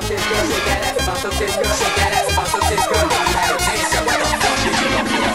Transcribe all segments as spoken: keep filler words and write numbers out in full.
sausage girl, shake that ass. My sausage girl, shake that ass. My sausage girl, don't matter. Take some what the fuck you doing?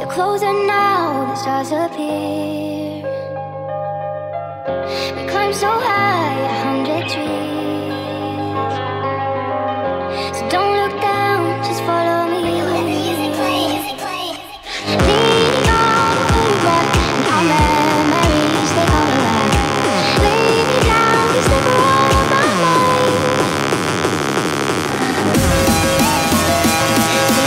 You're closer now, the stars appear. We climb so high, a hundred trees. So don't look down, just follow me. Let the music play, music play, music play. Lean over and our memories, they come alive. Lay me down, just slip out of my mind. Do you still need me? 'Cause I still need you.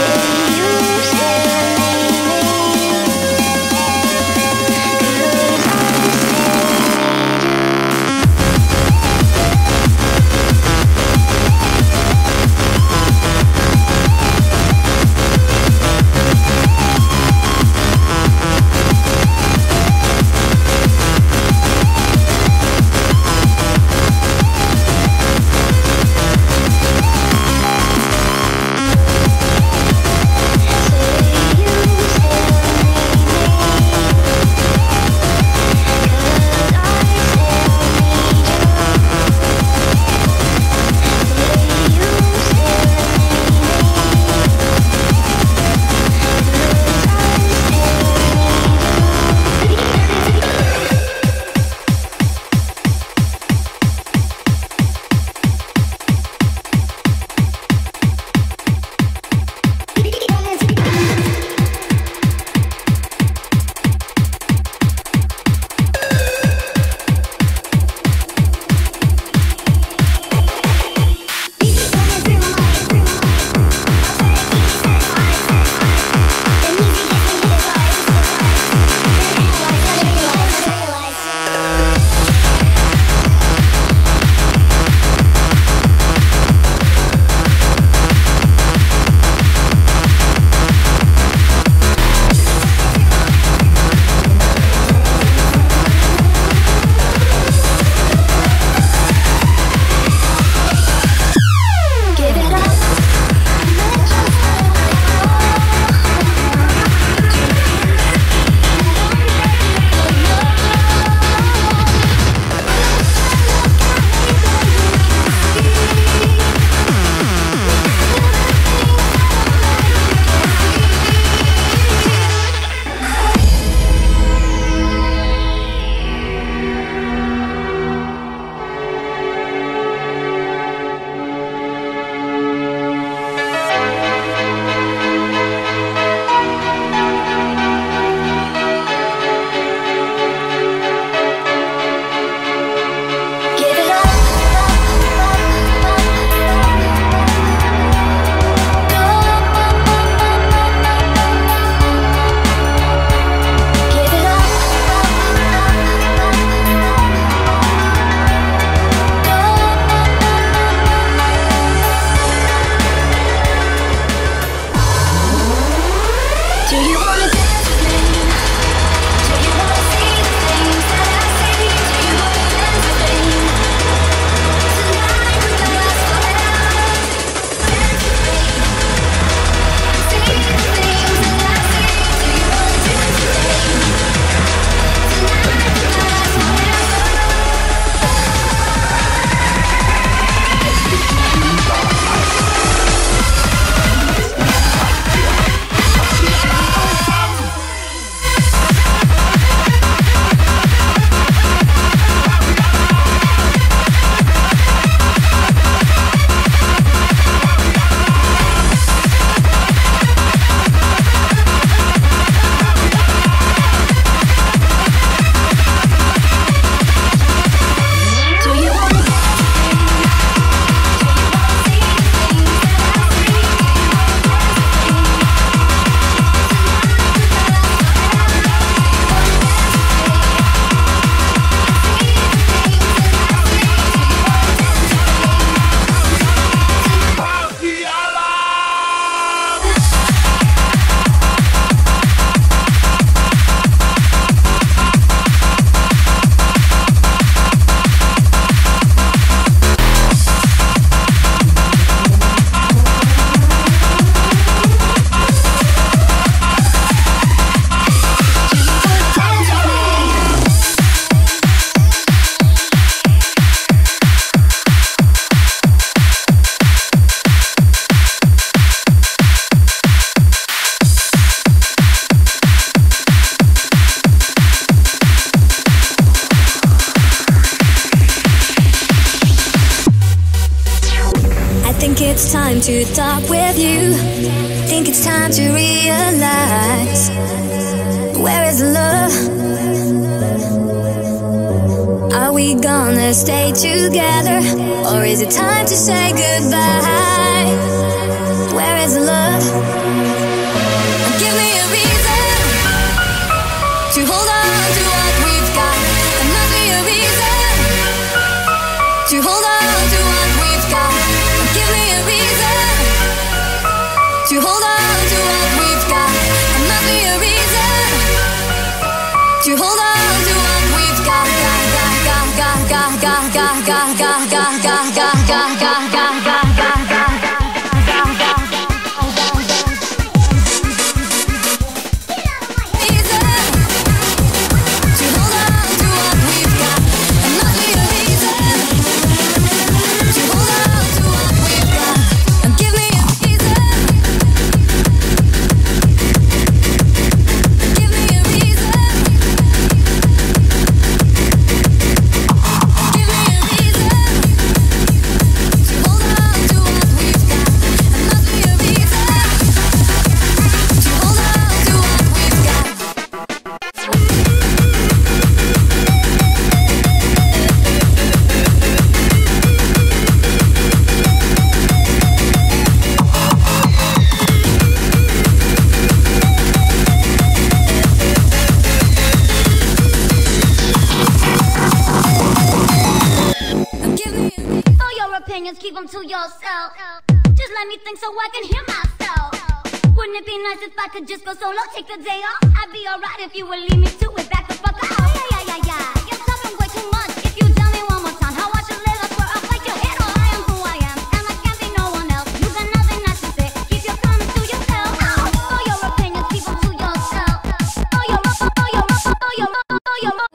to talk with you. Think it's time to realize, where is the love? Are we gonna stay together, or is it time to say goodbye? Where is the love? Give me a reason to hold on to what we've got. There must be a reason to hold on to what we've got. Give me a reason to hold on to what we've got. There must be a reason to hold on to what we've got. Keep them to yourself. Just let me think so I can hear myself. Wouldn't it be nice if I could just go solo, take the day off? I'd be alright if you would leave me to it. Back the fuck up. Yeah, yeah, yeah, yeah. You're talking way too much. If you tell me one more time how I should live, I swear I'll fight your head off. I am who I am, and I can't be no one else. You got nothing nice to say. Keep your comments to yourself. All your opinions, keep them to yourself. All your up, all your up, all your up, all your up.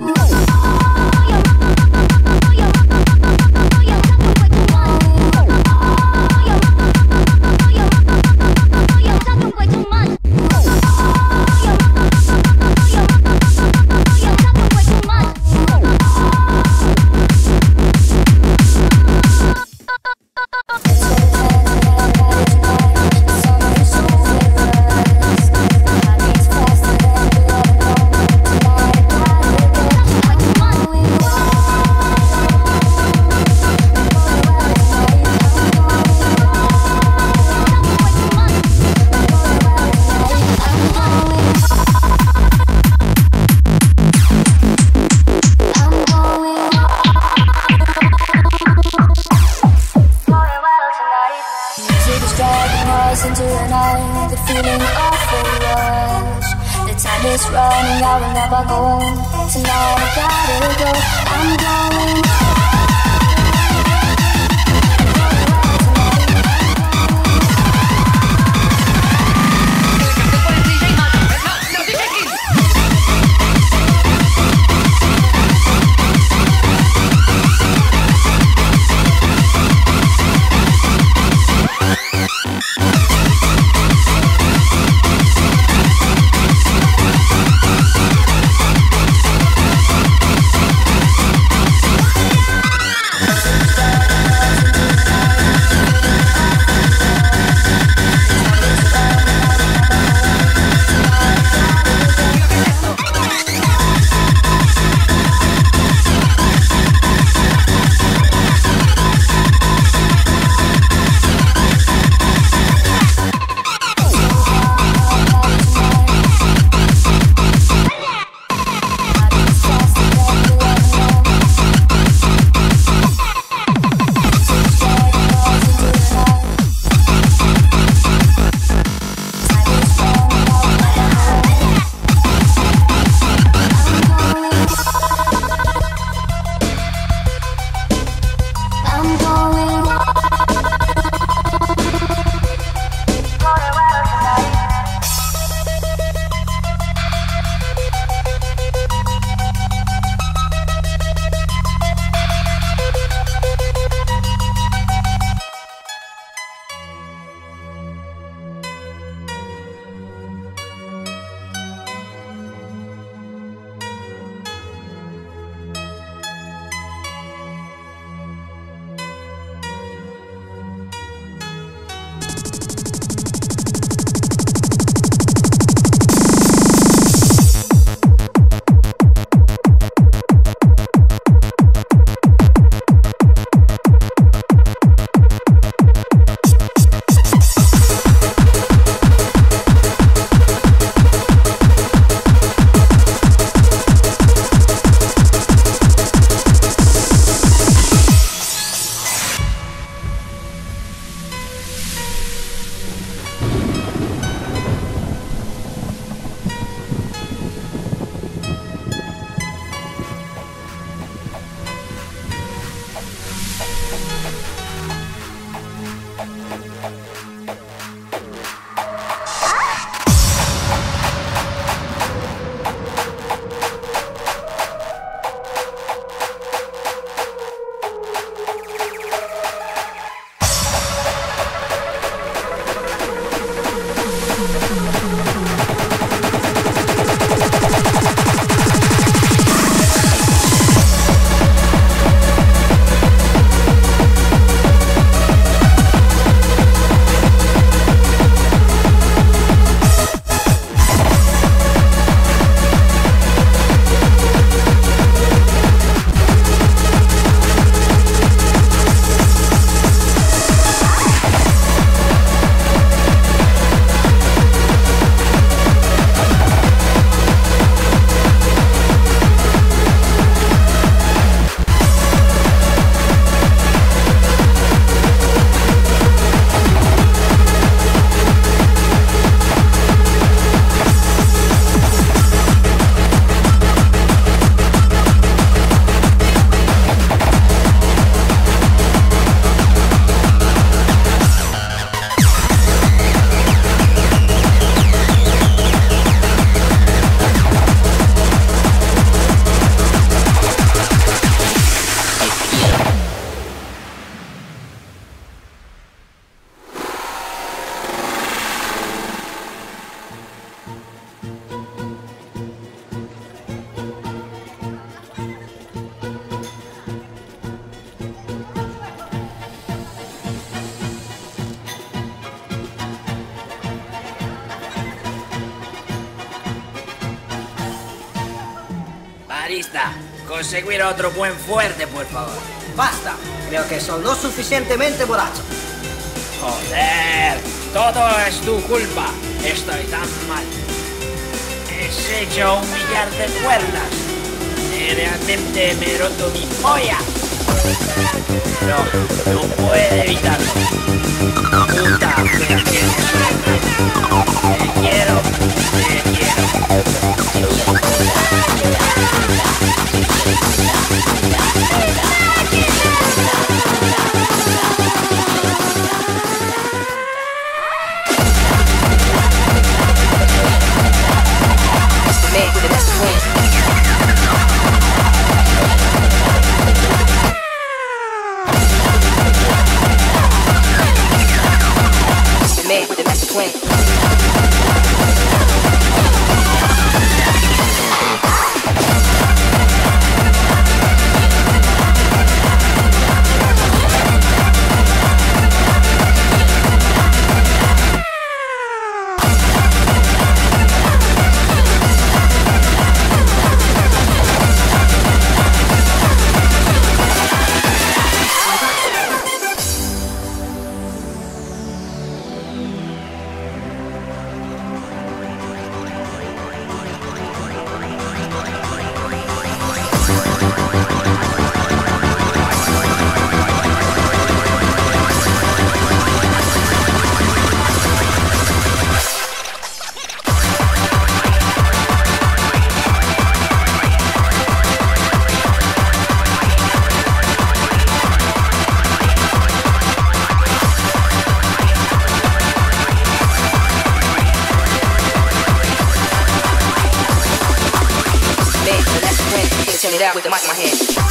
Arista, conseguir a otro buen fuerte, por favor. Basta, creo que son lo suficientemente borrachos. Joder, todo es tu culpa. Estoy tan mal. He hecho un millar de cuerdas. Realmente me he roto mi polla. No, no puedo evitarlo. Puta, pero que te quiero, te with the mic in my hand.